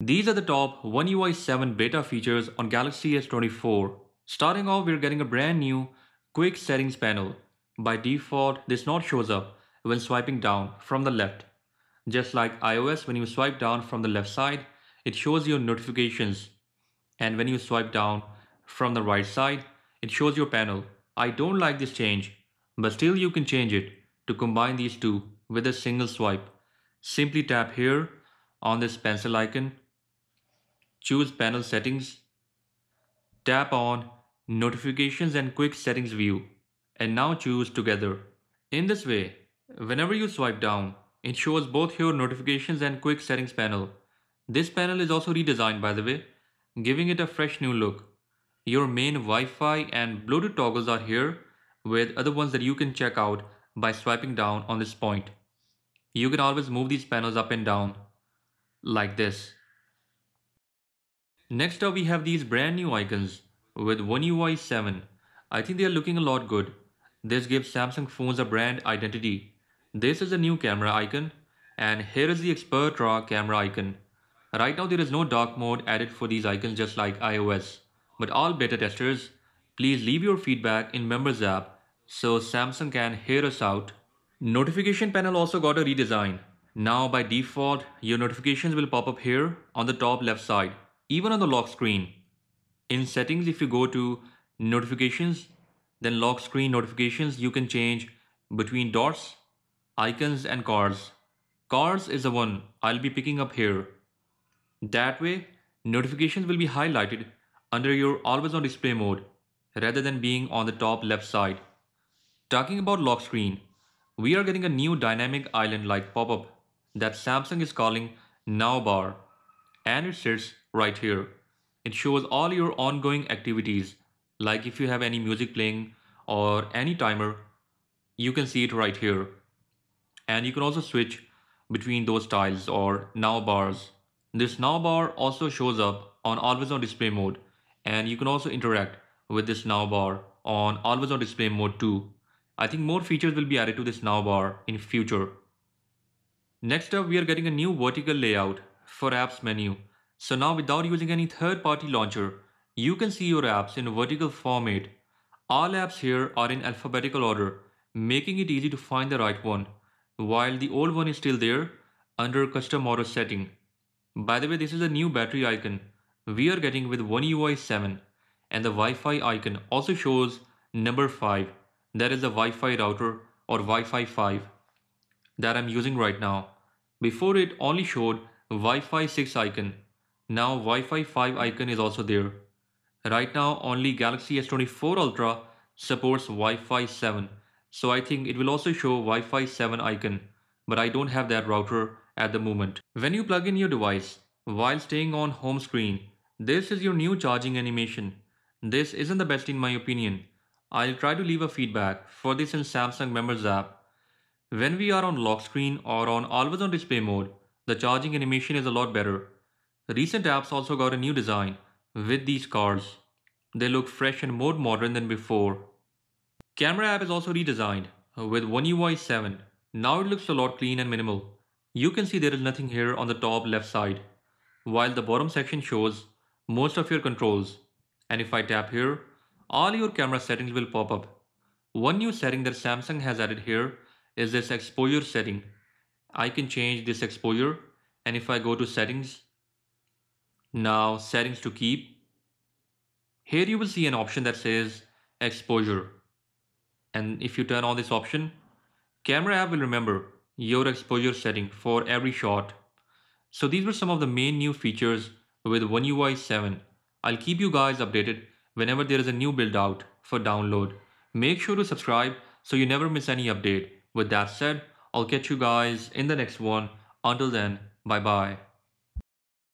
These are the top One UI 7 beta features on Galaxy S24. Starting off, we're getting a brand new quick settings panel. By default, this node shows up when swiping down from the left. Just like iOS, when you swipe down from the left side, it shows your notifications. And when you swipe down from the right side, it shows your panel. I don't like this change, but still you can change it to combine these two with a single swipe. Simply tap here on this pencil icon. Choose panel settings, tap on notifications and quick settings view, and now choose together. In this way, whenever you swipe down, it shows both your notifications and quick settings panel. This panel is also redesigned, by the way, giving it a fresh new look. Your main Wi-Fi and Bluetooth toggles are here, with other ones that you can check out by swiping down on this point. You can always move these panels up and down like this. Next up, we have these brand new icons with One UI 7. I think they are looking a lot good. This gives Samsung phones a brand identity. This is a new camera icon, and here is the Expert RAW camera icon. Right now there is no dark mode added for these icons, just like iOS. But all beta testers, please leave your feedback in Members app so Samsung can hear us out. Notification panel also got a redesign. Now by default, your notifications will pop up here on the top left side, even on the lock screen. In settings, if you go to notifications, then lock screen notifications, you can change between dots, icons and cards. Cards is the one I'll be picking up here. That way, notifications will be highlighted under your always on display mode rather than being on the top left side. Talking about lock screen, we are getting a new dynamic island like pop-up that Samsung is calling Now Bar, and it sits right here. It shows all your ongoing activities, like if you have any music playing or any timer, you can see it right here. And you can also switch between those tiles or now bars. This now bar also shows up on always on display mode, and you can also interact with this now bar on always on display mode too. I think more features will be added to this now bar in future. Next up, we are getting a new vertical layout for apps menu. So now without using any third-party launcher, you can see your apps in a vertical format. All apps here are in alphabetical order, making it easy to find the right one, while the old one is still there under custom auto setting. By the way, this is a new battery icon we are getting with One UI 7, and the Wi-Fi icon also shows number 5. That is the Wi-Fi router or Wi-Fi 5 that I'm using right now. Before it only showed Wi-Fi 6 icon. Now Wi-Fi 5 icon is also there. Right now only Galaxy S24 Ultra supports Wi-Fi 7. So I think it will also show Wi-Fi 7 icon, but I don't have that router at the moment. When you plug in your device while staying on home screen, this is your new charging animation. This isn't the best in my opinion. I'll try to leave a feedback for this in Samsung Members app. When we are on lock screen or on always on display mode, the charging animation is a lot better. Recent apps also got a new design with these cards. They look fresh and more modern than before. Camera app is also redesigned with One UI 7. Now it looks a lot clean and minimal. You can see there is nothing here on the top left side, while the bottom section shows most of your controls. And if I tap here, all your camera settings will pop up. One new setting that Samsung has added here is this exposure setting. I can change this exposure, and if I go to settings, now settings to keep, here you will see an option that says exposure, and if you turn on this option, camera app will remember your exposure setting for every shot. So these were some of the main new features with One UI 7. I'll keep you guys updated whenever there is a new build out for download. Make sure to subscribe so you never miss any update. With that said, I'll catch you guys in the next one. Until then, bye bye.